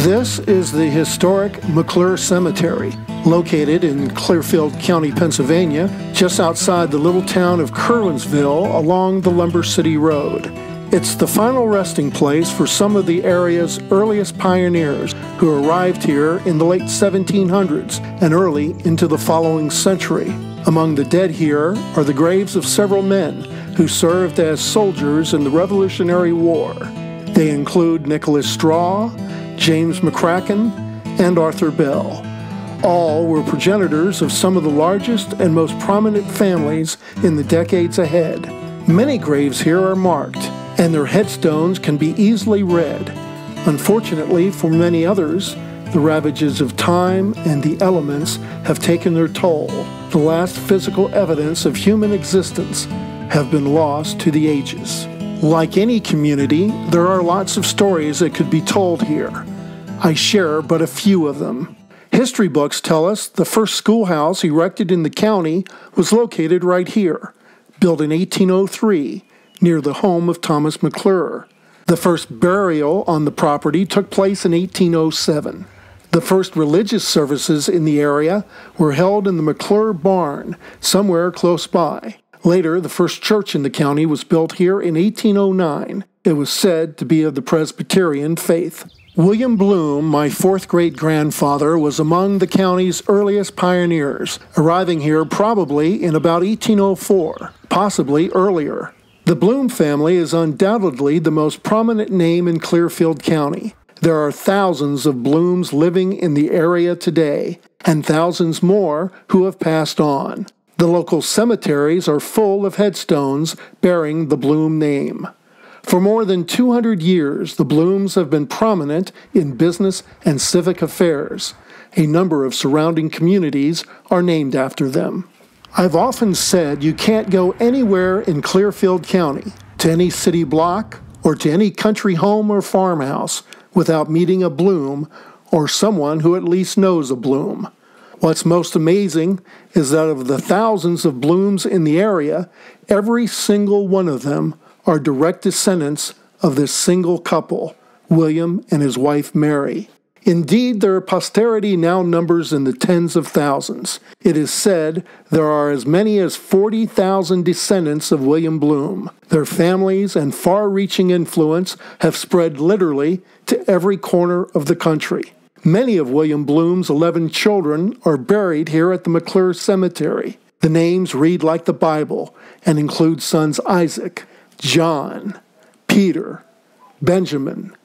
This is the historic McClure Cemetery, located in Clearfield County, Pennsylvania, just outside the little town of Curwensville along the Lumber City Road. It's the final resting place for some of the area's earliest pioneers who arrived here in the late 1700s and early into the following century. Among the dead here are the graves of several men who served as soldiers in the Revolutionary War. They include Nicholas Straw, James McCracken, and Arthur Bell. All were progenitors of some of the largest and most prominent families in the decades ahead. Many graves here are marked, and their headstones can be easily read. Unfortunately, for many others, the ravages of time and the elements have taken their toll. The last physical evidence of human existence have been lost to the ages. Like any community, there are lots of stories that could be told here. I share but a few of them. History books tell us the first schoolhouse erected in the county was located right here, built in 1803, near the home of Thomas McClure. The first burial on the property took place in 1807. The first religious services in the area were held in the McClure barn, somewhere close by. Later, the first church in the county was built here in 1809. It was said to be of the Presbyterian faith. William Bloom, my fourth-great grandfather, was among the county's earliest pioneers, arriving here probably in about 1804, possibly earlier. The Bloom family is undoubtedly the most prominent name in Clearfield County. There are thousands of Blooms living in the area today, and thousands more who have passed on. The local cemeteries are full of headstones bearing the Bloom name. For more than 200 years, the Blooms have been prominent in business and civic affairs. A number of surrounding communities are named after them. I've often said you can't go anywhere in Clearfield County, to any city block, or to any country home or farmhouse, without meeting a Bloom or someone who at least knows a Bloom. What's most amazing is that of the thousands of Blooms in the area, every single one of them are direct descendants of this single couple, William and his wife Mary. Indeed, their posterity now numbers in the tens of thousands. It is said there are as many as 40,000 descendants of William Bloom. Their families and far-reaching influence have spread literally to every corner of the country. Many of William Bloom's 11 children are buried here at the McClure Cemetery. The names read like the Bible and include sons Isaac, John, Peter, Benjamin,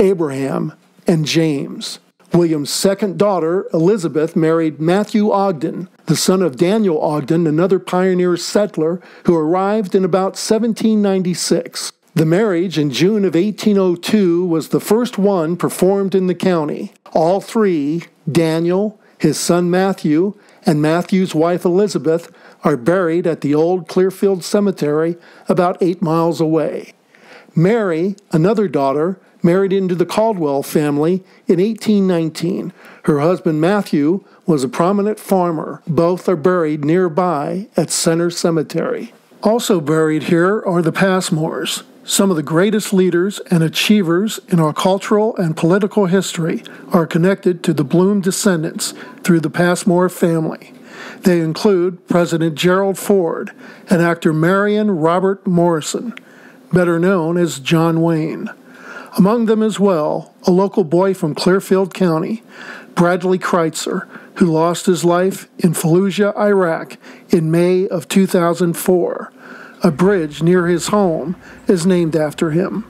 Abraham, and James. William's second daughter, Elizabeth, married Matthew Ogden, the son of Daniel Ogden, another pioneer settler who arrived in about 1796. The marriage in June of 1802 was the first one performed in the county. All three, Daniel, his son Matthew, and Matthew's wife Elizabeth, are buried at the old Clearfield Cemetery about 8 miles away. Mary, another daughter, married into the Caldwell family in 1819. Her husband Matthew was a prominent farmer. Both are buried nearby at Center Cemetery. Also buried here are the Passmores. Some of the greatest leaders and achievers in our cultural and political history are connected to the Bloom descendants through the Passmore family. They include President Gerald Ford and actor Marion Robert Morrison, better known as John Wayne. Among them as well, a local boy from Clearfield County, Bradley Kreitzer, who lost his life in Fallujah, Iraq in May of 2004. A bridge near his home is named after him.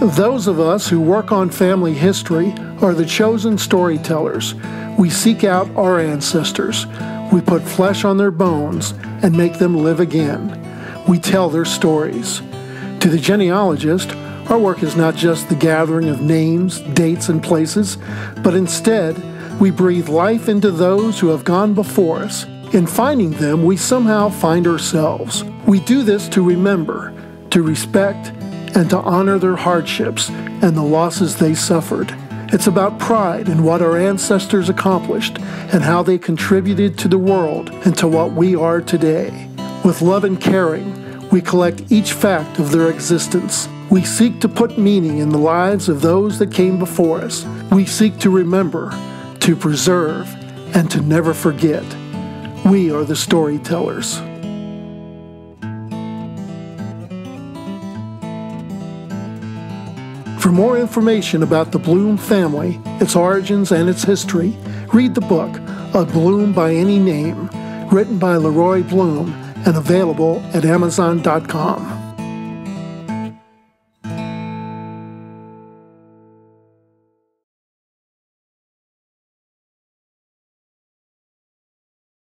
Those of us who work on family history are the chosen storytellers. We seek out our ancestors. We put flesh on their bones and make them live again. We tell their stories. To the genealogist, our work is not just the gathering of names, dates, and places, but instead, we breathe life into those who have gone before us. In finding them, we somehow find ourselves. We do this to remember, to respect, and to honor their hardships and the losses they suffered. It's about pride in what our ancestors accomplished and how they contributed to the world and to what we are today. With love and caring, we collect each fact of their existence. We seek to put meaning in the lives of those that came before us. We seek to remember, to preserve, and to never forget. We are the storytellers. For more information about the Bloom family, its origins, and its history, read the book, A Bloom by Any Name, written by Leroy Bloom and available at Amazon.com.